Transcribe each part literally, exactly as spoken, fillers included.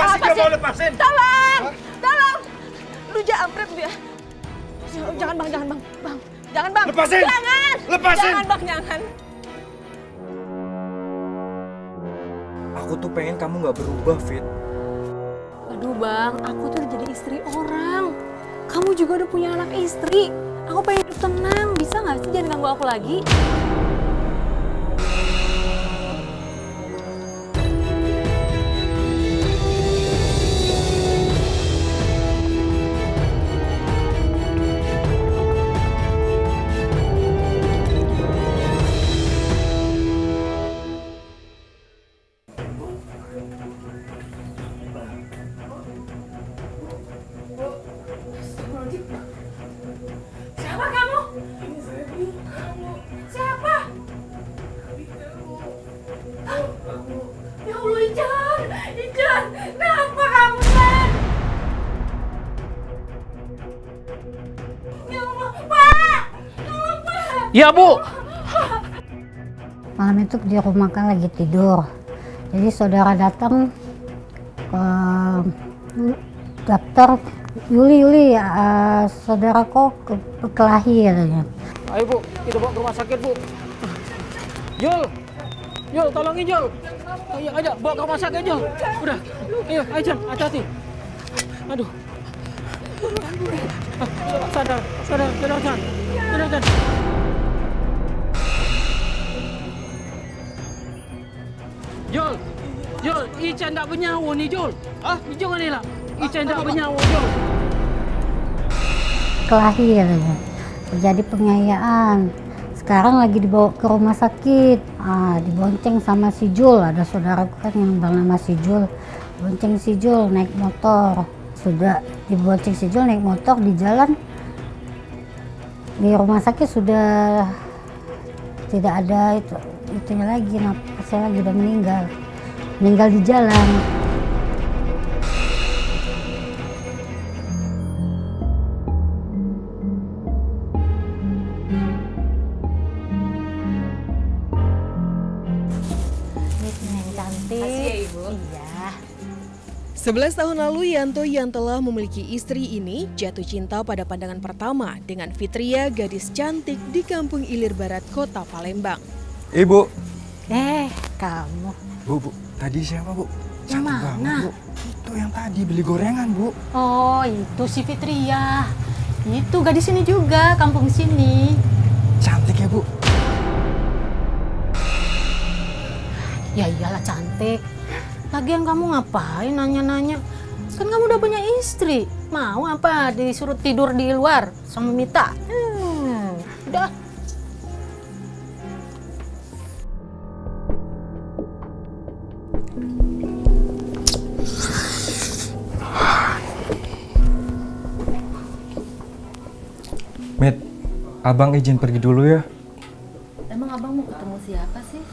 Masih kamu mau lepasin? Tolong! Hah? Tolong! Lu jangan ampret lu ya. Jangan bang, jangan bang. Bang, jangan bang. Lepasin! Jangan! Lepasin! Jangan bang, jangan. Aku tuh pengen kamu gak berubah, Fit. Aduh bang, aku tuh udah jadi istri orang. Kamu juga udah punya anak istri. Aku pengen hidup tenang. Bisa gak sih jangan ganggu aku lagi? Iya Bu. Malam itu di rumah kan lagi tidur. Jadi saudara datang ke dokter, Yuli Yuli, uh, saudara kok ke, ke kelahi katanya. Ayo Bu, kita bawa ke rumah sakit Bu. Jul, Jul, tolongin Jul. Ayo aja, bawa ke rumah sakit Jul. Udah, ayo, ayo Jul, hati-hati. Aduh. Sadar, sadar, sadar, sadar, sadar, sadar. Jul, Jul, Ijar tak bernyawa ni Jul. Ah, Jul ni lah. Ijar tak bernyawa Jul. Kelahir, terjadi penganiayaan. Sekarang lagi dibawa ke rumah sakit. Ah, dibonceng sama si Jul. Ada saudaraku kan yang bernama si Jul. Bonceng si Jul naik motor. Sudah dibonceng si Jul naik motor di jalan. Di rumah sakit sudah tidak ada itu. Itunya lagi, napasnya lagi udah meninggal. Meninggal di jalan. Neng cantik. Makasih ya, Ibu. Iya. sebelas tahun lalu, Yanto yang telah memiliki istri ini jatuh cinta pada pandangan pertama dengan Fitria, gadis cantik di Kampung Ilir Barat, Kota Palembang. Ibu. Eh, kamu. Bu, bu, tadi siapa, Bu? Yang mana? Bu. Itu yang tadi beli gorengan, Bu. Oh, itu si Fitria. Itu gadis sini juga, kampung sini. Cantik ya, Bu? Ya iyalah cantik. Lagian kamu ngapain nanya-nanya? Kan kamu udah punya istri. Mau apa disuruh tidur di luar sama Mita? Hmm, udah. Mit, abang izin pergi dulu ya. Emang abang mau ketemu siapa sih?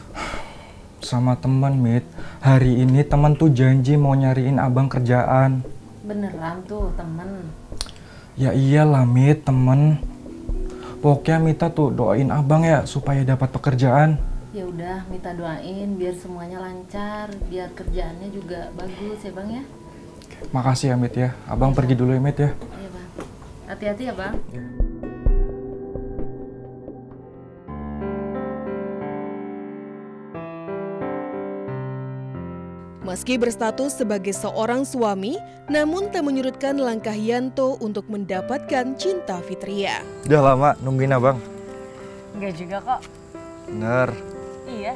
Sama teman, Mit. Hari ini teman tuh janji mau nyariin abang kerjaan. Beneran tuh teman? Ya iyalah, Mit, teman. Pokoknya Mita tuh doain abang ya supaya dapat pekerjaan. Ya udah, Mita doain biar semuanya lancar, biar kerjaannya juga bagus ya bang ya. Makasih ya, Mit ya. Abang ya, pergi dulu ya, Mit ya. Iya bang. Hati-hati ya bang. Ya. Meski berstatus sebagai seorang suami, namun tak menyurutkan langkah Yanto untuk mendapatkan cinta Fitria. Udah lama nungguin abang? Enggak juga kok. Bener. Iya.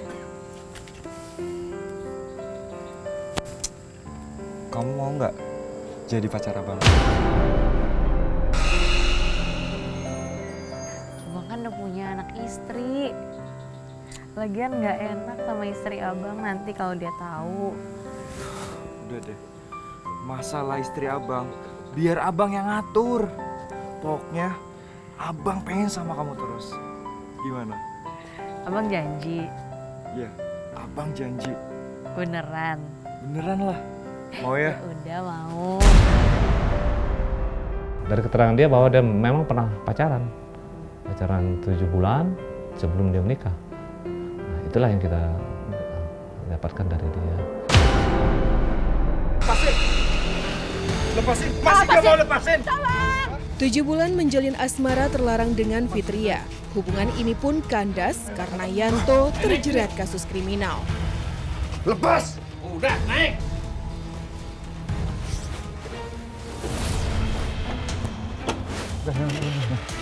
Kamu mau nggak jadi pacar abang? Abang kan udah punya anak istri. Lagian nggak enak sama istri abang nanti kalau dia tahu. Udah deh, masalah istri abang, biar abang yang ngatur. Pokoknya abang pengen sama kamu terus. Gimana? Abang janji? Ya, abang janji. Beneran? Beneran lah. Mau ya? Udah mau. Dari keterangan dia bahwa dia memang pernah pacaran. Pacaran tujuh bulan sebelum dia menikah. Itulah yang kita dapatkan dari dia. Pasir. Lepasin, masih nggak mau lepasin. Tolong. Tujuh bulan menjalin asmara terlarang dengan Fitria. Hubungan ini pun kandas karena Yanto terjerat kasus kriminal. Lepas! Udah, naik! Udah, udah, udah.